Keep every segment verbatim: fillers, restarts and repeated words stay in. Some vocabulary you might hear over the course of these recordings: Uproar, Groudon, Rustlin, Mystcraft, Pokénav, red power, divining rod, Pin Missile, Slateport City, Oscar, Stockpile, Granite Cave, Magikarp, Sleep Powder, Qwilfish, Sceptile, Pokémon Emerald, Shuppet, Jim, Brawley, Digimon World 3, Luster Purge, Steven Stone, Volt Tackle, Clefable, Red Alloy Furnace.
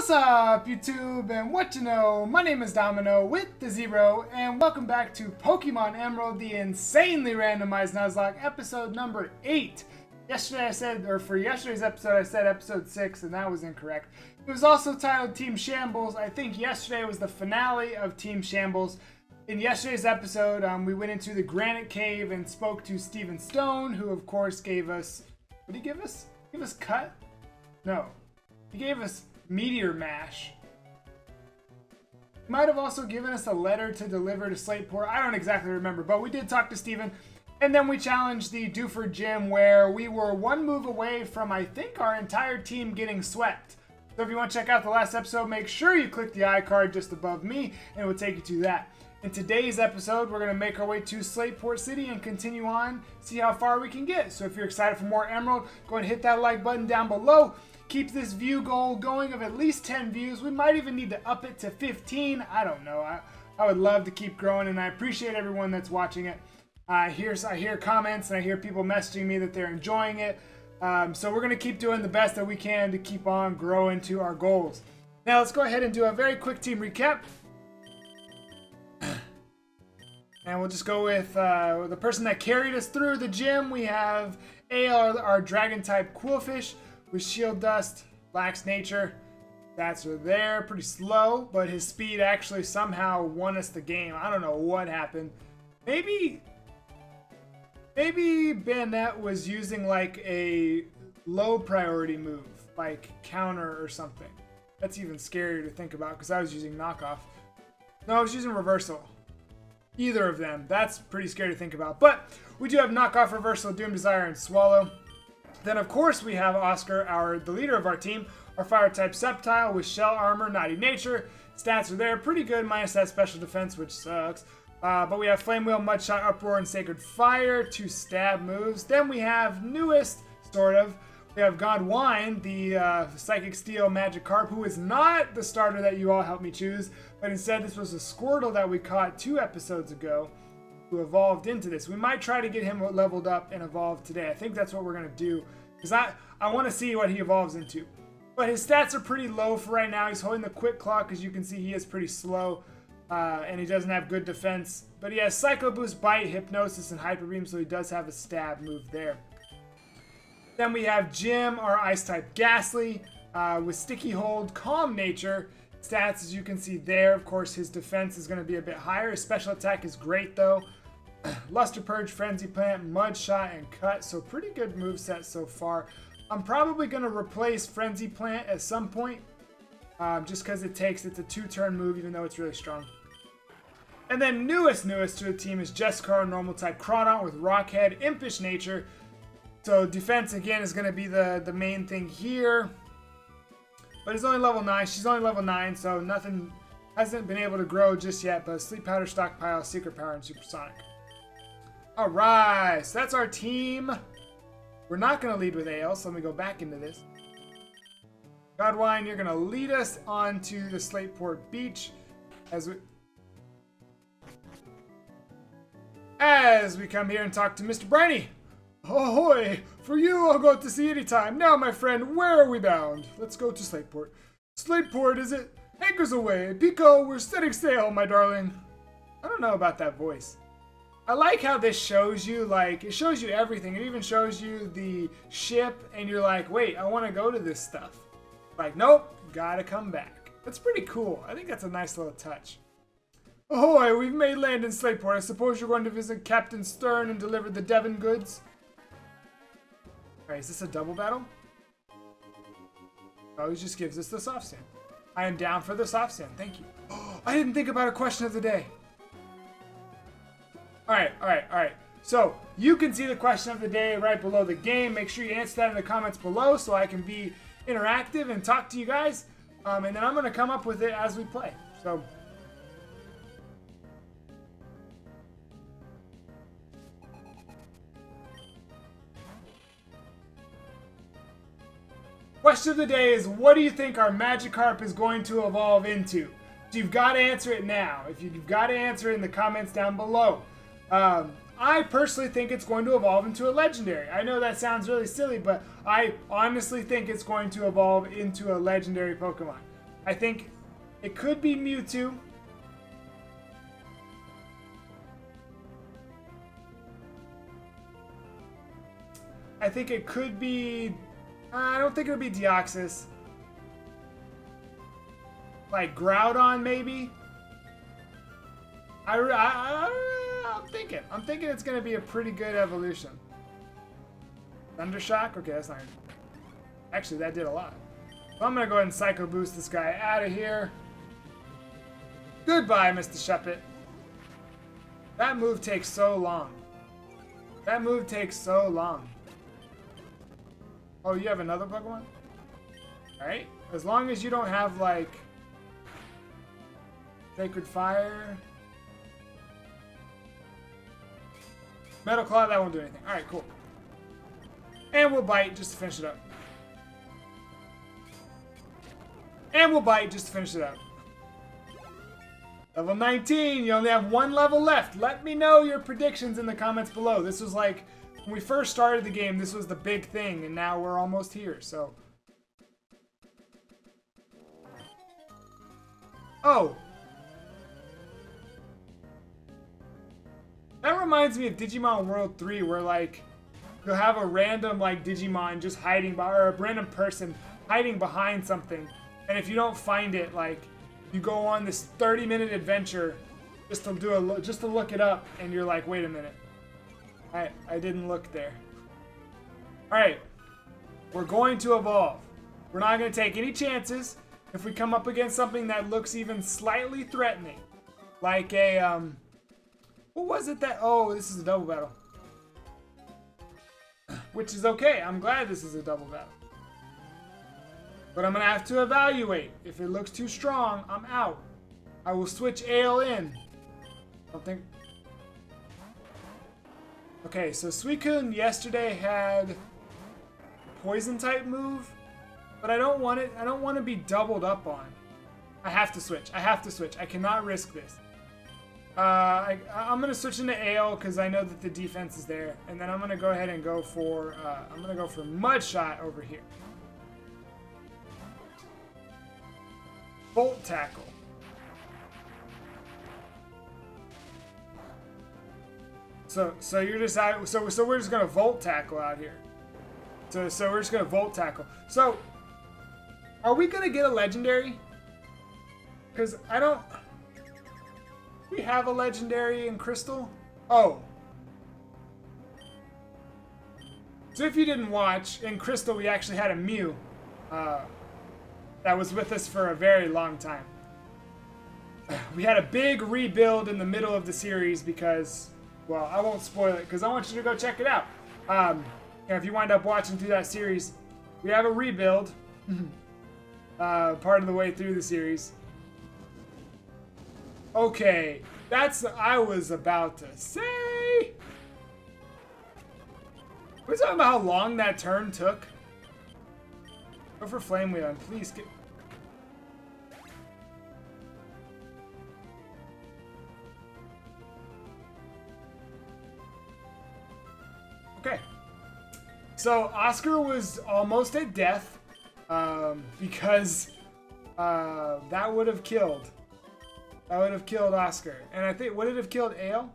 What's up, YouTube, and what you know? My name is Domino with the Zero, and welcome back to Pokémon Emerald, the insanely randomized Nuzlocke, episode number eight. Yesterday I said, or for yesterday's episode, I said episode six, and that was incorrect. It was also titled Team Shambles. I think yesterday was the finale of Team Shambles. In yesterday's episode, um, we went into the Granite Cave and spoke to Steven Stone, who of course gave us... What did he give us? Give us cut? No. He gave us Meteor Mash. He might have also given us a letter to deliver to Slateport. I don't exactly remember, but we did talk to Steven. And then we challenged the Dewford Gym, where we were one move away from, I think, our entire team getting swept. So if you want to check out the last episode, make sure you click the iCard just above me, and it will take you to that. In today's episode, we're going to make our way to Slateport City and continue on, see how far we can get. So if you're excited for more Emerald, go ahead and hit that like button down below. Keep this view goal going of at least ten views. We might even need to up it to fifteen. I don't know. I, I would love to keep growing, and I appreciate everyone that's watching it. I hear, I hear comments, and I hear people messaging me that they're enjoying it. Um, so we're going to keep doing the best that we can to keep on growing to our goals. Now let's go ahead and do a very quick team recap. And we'll just go with uh, the person that carried us through the gym. We have A, our, our Dragon-type Qwilfish with Shield Dust, lacks Nature. That's there, pretty slow, but his speed actually somehow won us the game. I don't know what happened. Maybe, maybe Banette was using like a low priority move, like counter or something. That's even scarier to think about because I was using knockoff. No, I was using reversal. Either of them. That's pretty scary to think about. But we do have knockoff, reversal, Doom Desire, and Swallow. Then, of course, we have Oscar, our the leader of our team, our Fire-type Sceptile with Shell Armor, Naughty Nature. Stats are there. Pretty good, minus that Special Defense, which sucks. Uh, but we have Flame Wheel, Mudshot, Uproar, and Sacred Fire, two stab moves. Then we have newest, sort of. We have Godwin, the uh, Psychic Steel Magikarp, who is not the starter that you all helped me choose, but instead this was a Squirtle that we caught two episodes ago who evolved into this. We might try to get him leveled up and evolved today. I think that's what we're going to do, because I, I want to see what he evolves into. But his stats are pretty low for right now. He's holding the Quick Clock. As you can see, he is pretty slow, uh, and he doesn't have good defense. But he has Psycho Boost, Bite, Hypnosis, and Hyper Beam, so he does have a stab move there. Then we have Jim, our Ice-type Ghastly, uh, with Sticky Hold, Calm Nature. Stats, as you can see there, of course, his defense is going to be a bit higher. His special attack is great, though. Luster Purge, Frenzy Plant, Mudshot, and Cut. So pretty good moveset so far. I'm probably going to replace Frenzy Plant at some point, um, just because it takes, it's a two-turn move, even though it's really strong. And then newest, newest to the team is Jessica, our Normal-type Groudon, with Rock Head, Impish Nature. So defense, again, is going to be the, the main thing here. But it's only level nine. She's only level nine, so nothing hasn't been able to grow just yet. But Sleep Powder, Stockpile, Secret Power, and Supersonic. All right, so that's our team. We're not going to lead with A L, so let me go back into this. Godwin, you're going to lead us onto the Slateport Beach as we... As we come here and talk to Mister Briny. Ahoy! For you, I'll go out to sea anytime. Now, my friend, where are we bound? Let's go to Slateport. Slateport, is it? Anchors away. Pico, we're setting sail, my darling. I don't know about that voice. I like how this shows you, like, it shows you everything. It even shows you the ship, and you're like, wait, I want to go to this stuff. Like, nope, gotta come back. That's pretty cool. I think that's a nice little touch. Ahoy, we've made land in Slateport. I suppose you're going to visit Captain Stern and deliver the Devon goods? Right, is this a double battle? Oh, he just gives us the soft sand. I am down for the soft sand. Thank you. Oh, I didn't think about a question of the day. All right, all right, all right. So you can see the question of the day right below the game. Make sure you answer that in the comments below so I can be interactive and talk to you guys. Um, and then I'm going to come up with it as we play. So. Question of the day is, what do you think our Magikarp is going to evolve into? So you've got to answer it now. If you've got to answer it in the comments down below. Um, I personally think it's going to evolve into a legendary. I know that sounds really silly, but I honestly think it's going to evolve into a legendary Pokemon. I think it could be Mewtwo. I think it could be... Uh, I don't think it would be Deoxys. Like Groudon, maybe? I, I, I, I'm thinking. I'm thinking it's going to be a pretty good evolution. Thundershock? Okay, that's not good. Actually, that did a lot. So I'm going to go ahead and Psycho Boost this guy out of here. Goodbye, Mister Sheppet. That move takes so long. That move takes so long. Oh, you have another Pokemon? Alright. As long as you don't have, like... Sacred Fire... Metal Claw, that won't do anything. Alright, cool. And we'll bite just to finish it up. And we'll bite just to finish it up. Level nineteen, you only have one level left. Let me know your predictions in the comments below. This was like... When we first started the game, this was the big thing, and now we're almost here, so... Oh! That reminds me of Digimon World three, where, like, you'll have a random, like, Digimon just hiding by, or a random person hiding behind something, and if you don't find it, like, you go on this thirty minute adventure just to do a, just to look it up, and you're like, wait a minute. I, I didn't look there. Alright. We're going to evolve. We're not going to take any chances if we come up against something that looks even slightly threatening. Like a, um... What was it that... Oh, this is a double battle. Which is okay. I'm glad this is a double battle. But I'm going to have to evaluate. If it looks too strong, I'm out. I will switch Ale in. I don't think... Okay, so Suicune yesterday had poison type move, but I don't want it. I don't want to be doubled up on. I have to switch. I have to switch. I cannot risk this. Uh, I, I'm gonna switch into Ale because I know that the defense is there, and then I'm gonna go ahead and go for. Uh, I'm gonna go for Mudshot over here. Volt Tackle. So, so you're just out. So, so we're just gonna Volt Tackle out here. So, so we're just gonna Volt Tackle. So, are we gonna get a legendary? Cause I don't. We have a legendary in Crystal. Oh. So if you didn't watch in Crystal, we actually had a Mew uh, that was with us for a very long time. We had a big rebuild in the middle of the series because. Well, I won't spoil it because I want you to go check it out. Um, you know, if you wind up watching through that series, we have a rebuild uh, part of the way through the series. Okay, that's what I was about to say. We're talking about how long that turn took. Go for Flame Wheel and please get... Okay, so Oscar was almost at death um, because uh, that would have killed. That would have killed Oscar. And I think, would it have killed Ale?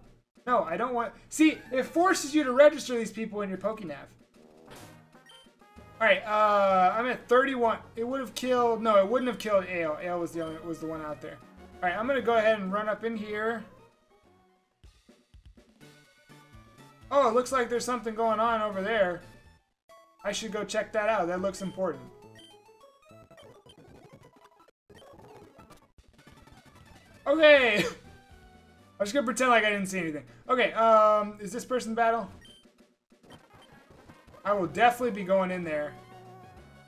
No, I don't want... See, it forces you to register these people in your PokéNav. Alright, uh, I'm at thirty-one. It would have killed... No, it wouldn't have killed Ale. Ale was the, only, was the one out there. Alright, I'm going to go ahead and run up in here. Oh, it looks like there's something going on over there. I should go check that out. That looks important. Okay! I'm just gonna pretend like I didn't see anything. Okay, um, is this person battle? I will definitely be going in there.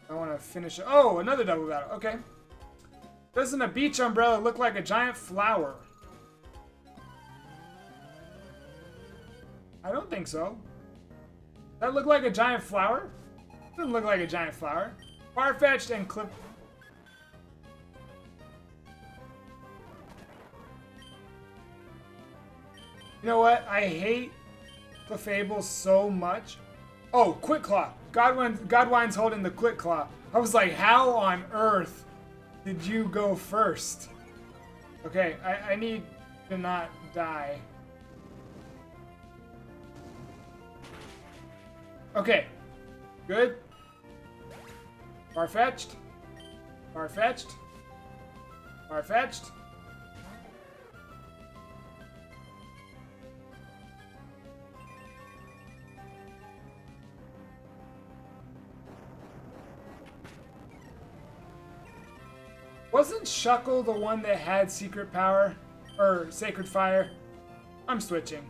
I want to finish it. Oh, another double battle. Okay. Doesn't a beach umbrella look like a giant flower? I don't think so. Does that look like a giant flower? Doesn't look like a giant flower. Farfetch'd and clip. You know what? I hate Clefable so much. Oh, Quick Claw. Godwin, Godwin's holding the Quick Claw. I was like, how on earth Did you go first? Okay, I, I need to not die. Okay. Good. Far-fetched. Far-fetched. Far-fetched. Wasn't Shuckle the one that had Secret Power? Or Sacred Fire? I'm switching.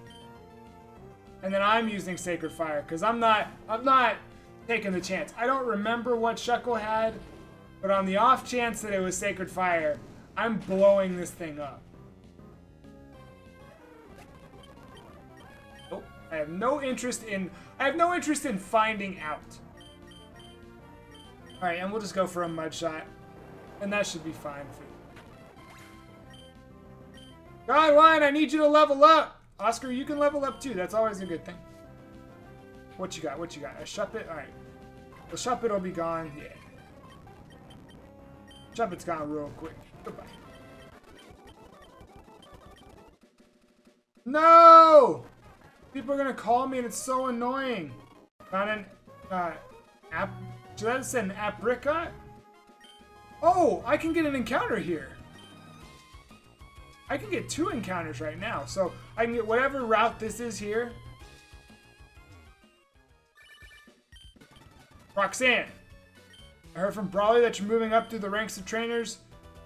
And then I'm using Sacred Fire, because I'm not... I'm not taking the chance. I don't remember what Shuckle had, but on the off chance that it was Sacred Fire, I'm blowing this thing up. Oh, I have no interest in... I have no interest in finding out. Alright, and we'll just go for a Mudshot. And that should be fine for you. Godwin, I need you to level up! Oscar, you can level up too. That's always a good thing. What you got? What you got? A Shuppet? Alright. The Shuppet will be gone. Yeah. Shuppet's gone real quick. Goodbye. No! People are going to call me and it's so annoying. Got an... Uh, app... Should I send an apricot? Oh, I can get an encounter here. I can get two encounters right now. So I can get whatever route this is here. Roxanne, I heard from Brawley that you're moving up through the ranks of trainers.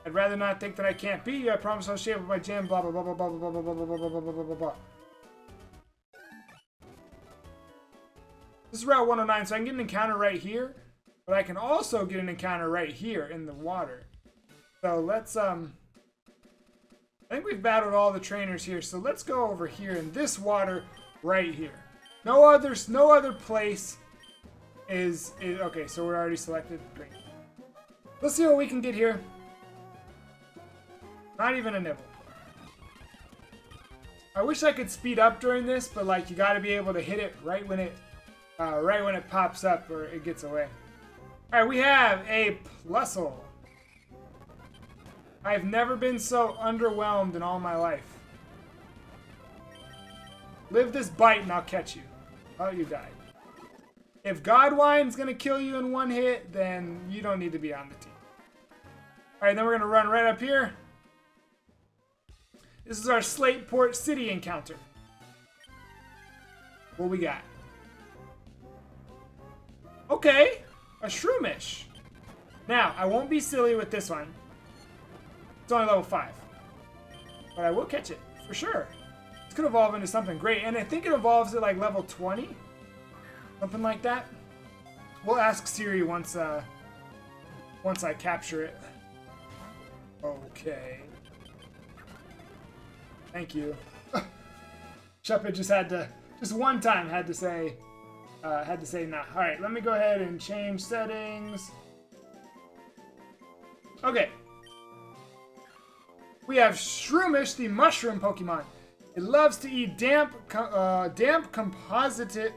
I'd rather not think that I can't beat you. I promise I'll shape up my gym. Blah, blah, blah, blah, blah, blah, blah, blah, blah, blah, blah, blah, blah, blah, blah. This is route one oh nine, so I can get an encounter right here. But I can also get an encounter right here in the water. So let's, um... I think we've battled all the trainers here, so let's go over here in this water right here. No other, no other place is... is okay, so we're already selected. Great. Let's see what we can get here. Not even a nibble. I wish I could speed up during this, but, like, you gotta be able to hit it right when it, uh, right when it pops up or it gets away. Alright, we have a Plusle. I've never been so underwhelmed in all my life. Live this bite and I'll catch you. Oh, you died. If Godwine's gonna kill you in one hit, then you don't need to be on the team. Alright, then we're gonna run right up here. This is our Slateport City encounter. What we got? Okay! A Shroomish. Now, I won't be silly with this one. It's only level five. But I will catch it, for sure. This could evolve into something great. And I think it evolves at like level twenty. Something like that. We'll ask Siri once uh, once I capture it. Okay. Thank you. Shuppet just had to, just one time had to say... Uh, had to say nah. Alright, let me go ahead and change settings. Okay. We have Shroomish, the mushroom Pokemon. It loves to eat damp, uh, damp composite.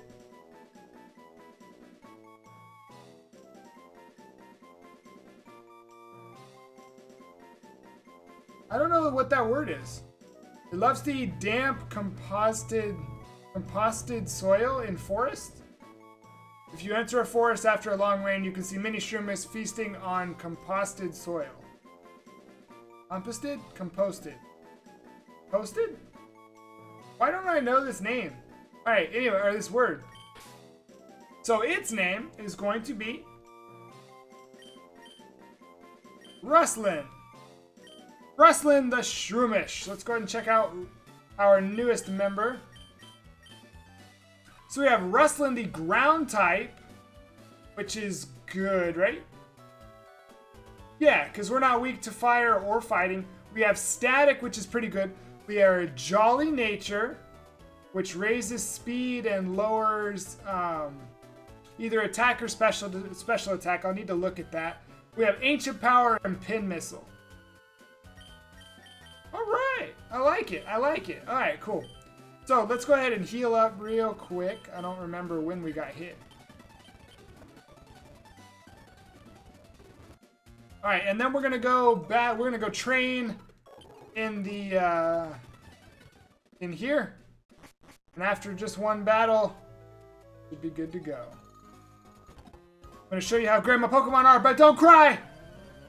I don't know what that word is. It loves to eat damp composted, composted soil in forests. If you enter a forest after a long rain, you can see many Shroomish feasting on composted soil. Composted? Composted. Posted? Why don't I know this name? Alright, anyway, or this word. So its name is going to be... Rustlin. Rustlin the Shroomish. Let's go ahead and check out our newest member. So we have Rustlin, the ground type, which is good, right? Yeah, because we're not weak to fire or fighting. We have static, which is pretty good. We are a jolly nature, which raises speed and lowers um, either attack or special, special attack. I'll need to look at that. We have ancient power and pin missile. All right, I like it. I like it. All right, cool. So, let's go ahead and heal up real quick. I don't remember when we got hit. All right, and then we're gonna go back. We're gonna go train in the uh, in here, and after just one battle, we'd be good to go. I'm gonna show you how great my Pokemon are, but don't cry.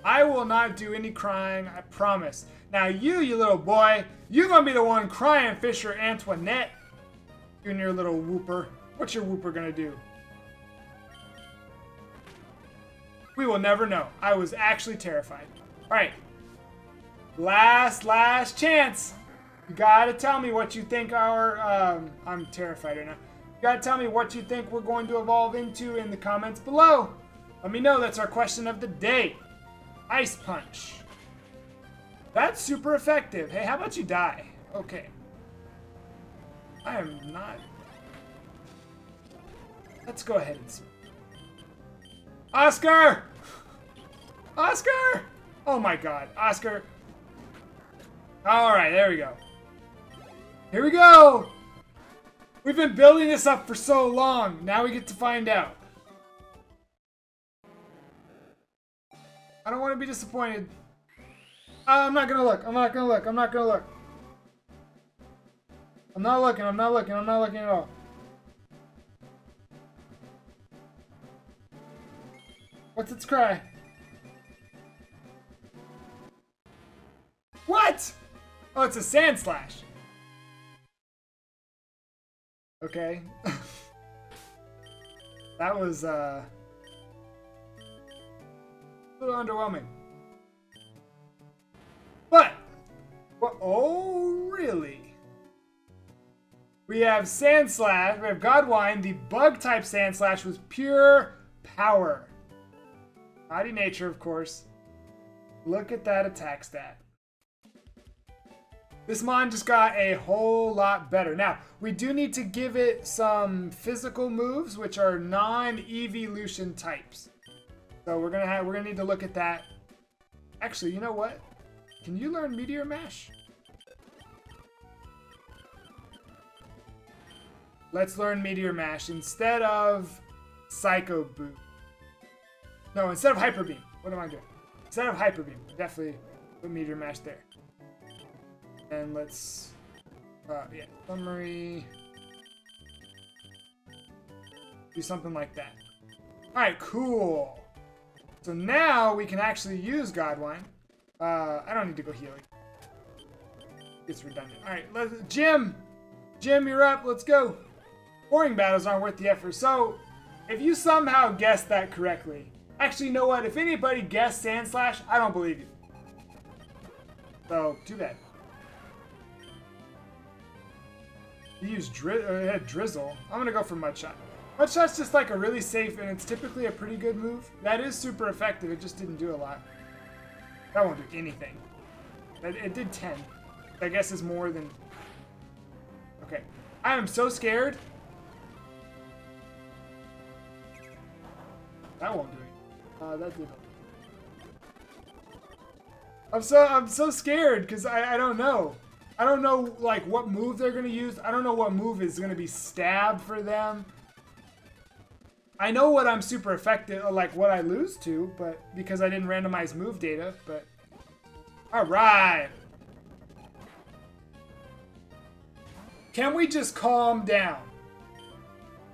I will not do any crying, I promise. Now you, you little boy, you're gonna be the one crying, Fisher Antoinette. You and your little whooper. What's your whooper gonna do? We will never know. I was actually terrified. All right. Last, last chance. You gotta tell me what you think our... Um, I'm terrified right now. You gotta tell me what you think we're going to evolve into in the comments below. Let me know. That's our question of the day. Ice Punch. That's super effective. Hey, how about you die? Okay. I am not... Let's go ahead and see. Oscar! Oscar! Oh my god, Oscar. Alright, there we go. Here we go! We've been building this up for so long, now we get to find out. I don't want to be disappointed. I'm not gonna look, I'm not gonna look, I'm not gonna look. I'm not looking, I'm not looking, I'm not looking at all. What's its cry? What? Oh, it's a Sandslash. Okay. That was, uh... a little underwhelming. But! Well, oh, really? We have Sandslash, we have Godwin, the bug-type Sandslash with pure power. Mighty nature, of course. Look at that attack stat. This mon just got a whole lot better. Now, we do need to give it some physical moves, which are non-evolution types. So we're gonna have, we're gonna need to look at that. Actually, you know what? Can you learn Meteor Mash? Let's learn Meteor Mash instead of Psycho Boost. No, instead of Hyper Beam. What am I doing? Instead of Hyper Beam, definitely put Meteor Mash there. And let's, uh, yeah, summary. Do something like that. All right, cool. So now we can actually use Godwin. Uh, I don't need to go healing. It's redundant. All right, let's, Jim. Jim, you're up. Let's go. Boring battles aren't worth the effort. So if you somehow guessed that correctly. Actually, you know what? If anybody guessed Sandslash, I don't believe you. So, too bad. You used dri uh, Drizzle. I'm going to go for Mudshot. Mudshot's just like a really safe, and it's typically a pretty good move. That is super effective. It just didn't do a lot. That won't do anything. It, it did ten. I guess is more than... Okay. I am so scared. That won't do it. Uh, that did help. I'm so I'm so scared because I I don't know I don't know like what move they're gonna use. I don't know what move is gonna be stab for them. I know what I'm super effective like what I lose to, but because I didn't randomize move data. But all right, can we just calm down?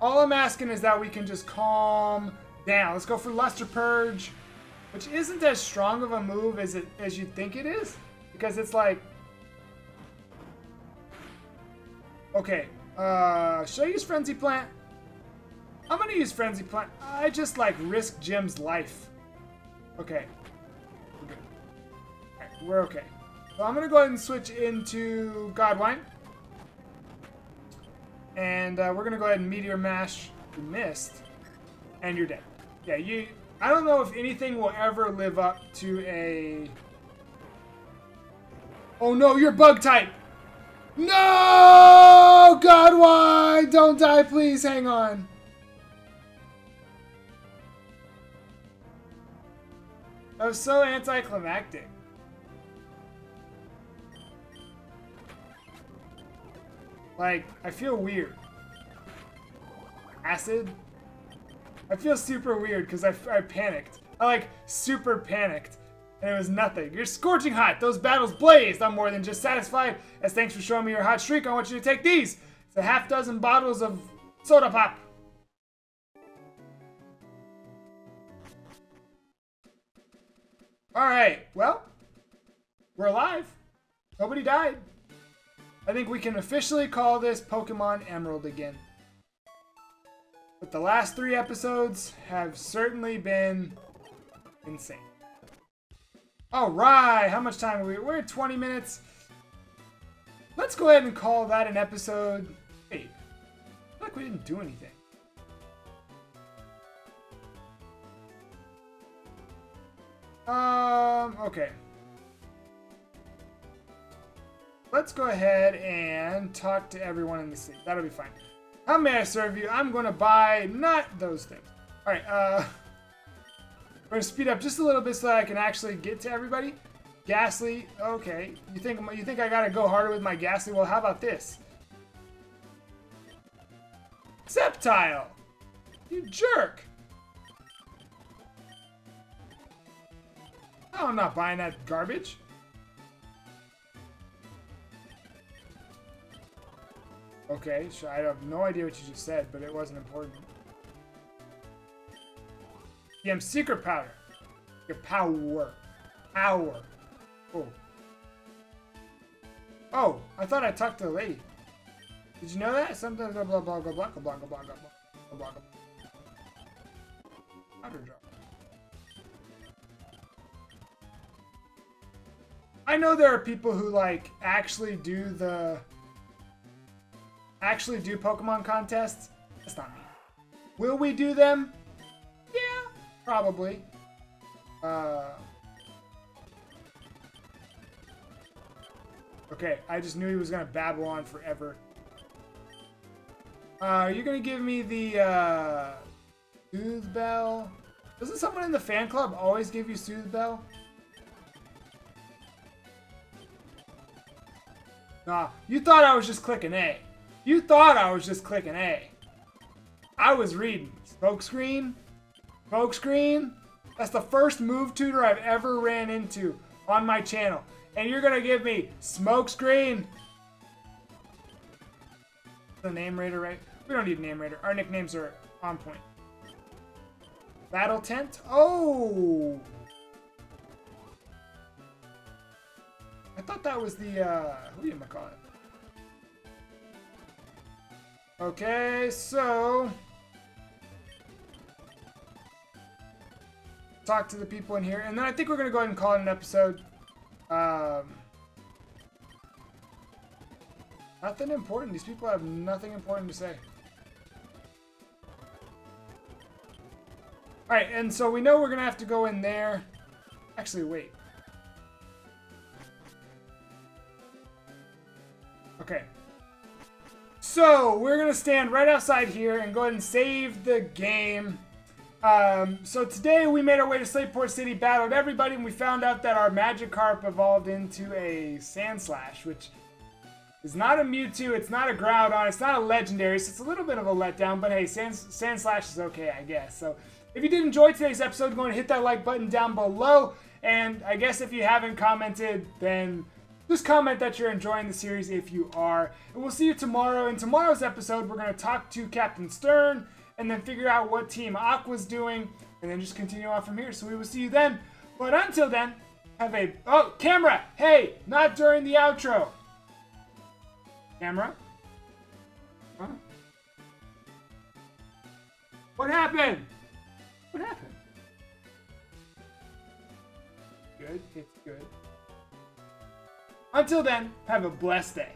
All I'm asking is that we can just calm. Now, let's go for Luster Purge, which isn't as strong of a move as it as you'd think it is, because it's like... Okay, uh, should I use Frenzy Plant? I'm gonna use Frenzy Plant. I just, like, risk Jim's life. Okay. We're good. Alright, we're okay. So I'm gonna go ahead and switch into Godwin. And uh, we're gonna go ahead and Meteor Mash. We missed. And you're dead. Yeah, you... I don't know if anything will ever live up to a... Oh no, you're bug type! No! God, why? Don't die, please. Hang on. That was so anticlimactic. Like, I feel weird. Acid? I feel super weird because I, I panicked. I like super panicked and it was nothing. You're scorching hot. Those battles blazed. I'm more than just satisfied. As thanks for showing me your hot streak, I want you to take these. It's a half dozen bottles of soda pop. Alright, well, we're alive. Nobody died. I think we can officially call this Pokémon Emerald again. But the last three episodes have certainly been insane. Alright, how much time are we? We're at twenty minutes. Let's go ahead and call that an episode eight. I feel like we didn't do anything. Um, okay. Let's go ahead and talk to everyone in the city. That'll be fine. How may I serve you? I'm going to buy not those things. All right, uh, we're going to speed up just a little bit so that I can actually get to everybody. Ghastly, okay. You think you think I got to go harder with my Ghastly? Well, how about this? Sceptile! You jerk! No, I'm not buying that garbage. Okay, so I have no idea what you just said, but it wasn't important. Yeah, secret powder. Your power. Power. Oh. Oh, I thought I talked to the lady. Did you know that? Sometimes blah blah blah blah blah blah blah blah blah blah blah blah. I know there are people who like actually do the actually do Pokemon contests. That's not me. Will we do them? Yeah, probably. Uh, okay, I just knew he was gonna babble on forever. Uh, you're gonna give me the uh, Soothe Bell. Doesn't someone in the fan club always give you Soothe Bell? Nah, you thought I was just clicking A. You thought I was just clicking A. I was reading. Spoke screen. Spoke screen. That's the first move tutor I've ever ran into on my channel. And you're going to give me smoke screen. The name raider, right? We don't need name raider. Our nicknames are on point. Battle tent. Oh. I thought that was the, uh, what do you call it? Okay, so talk to the people in here, and then I think we're gonna go ahead and call it an episode. Um, nothing important. These people have nothing important to say. All right, and so we know we're gonna have to go in there. Actually, wait. Okay. So, we're going to stand right outside here and go ahead and save the game. Um, so today we made our way to Slateport City, battled everybody, and we found out that our Magikarp evolved into a Sandslash, which is not a Mewtwo, it's not a Groudon, it's not a Legendary, so it's a little bit of a letdown, but hey, Sans Sandslash is okay, I guess. So, if you did enjoy today's episode, go ahead and hit that like button down below, and I guess if you haven't commented, then just comment that you're enjoying the series if you are. And we'll see you tomorrow. In tomorrow's episode, we're going to talk to Captain Stern and then figure out what Team Aqua's doing and then just continue on from here. So we will see you then. But until then, have a... Oh, camera! Hey, not during the outro. Camera? Huh? What happened? What happened? Good, it's good. Until then, have a blessed day.